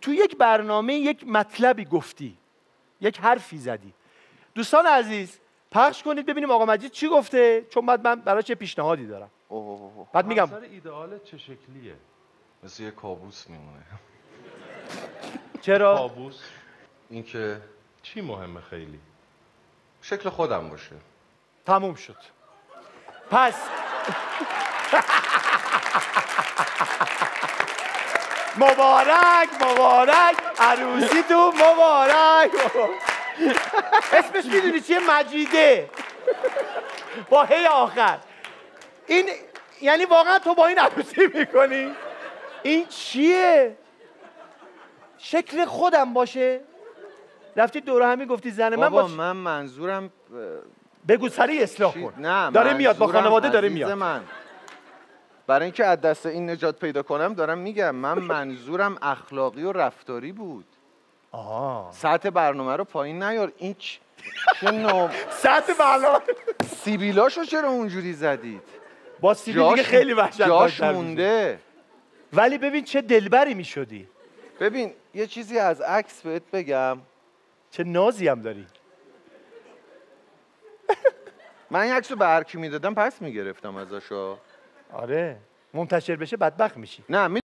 تو یک برنامه یک مطلبی گفتی، یک حرفی زدی. دوستان عزیز پخش کنید ببینیم آقا مجید چی گفته، چون بعد من برای چه پیشنهادی دارم. بعد میگم همسر ایدئال چه شکلیه؟ مثل یه کابوس میمونه. چرا؟ کابوس؟ این که چی مهمه خیلی؟ شکل خودم باشه. تموم شد. پس مبارک مبارک، عروسی تو مبارک. اسمش میدونی چیه؟ مجیده با هی آخر. این یعنی واقعا تو با این عروسی میکنی؟ این چیه؟ شکل خودم باشه؟ رفتی دوره همی گفتی زن من باشه؟ بابا من منظورم بگو سریع اصلاح کن. نه داره میاد با خانواده داره میاد. من برای اینکه از دست این نجات پیدا کنم دارم میگم، من منظورم اخلاقی و رفتاری بود. آها ساعت برنامه رو پایین نیار. این چه نوع ساعت برنامه؟ سیبیلاشو چرا اونجوری زدید؟ با سیبیل دیگه خیلی وحشتناک جاش مونده. ولی ببین چه دلبری میشدی. ببین یه چیزی از عکس بهت بگم. چه نازی هم داری. من این عکس رو به هر کی میدادم پس میگرفتم ازش. آره منتشر بشه بدبخت میشی. نه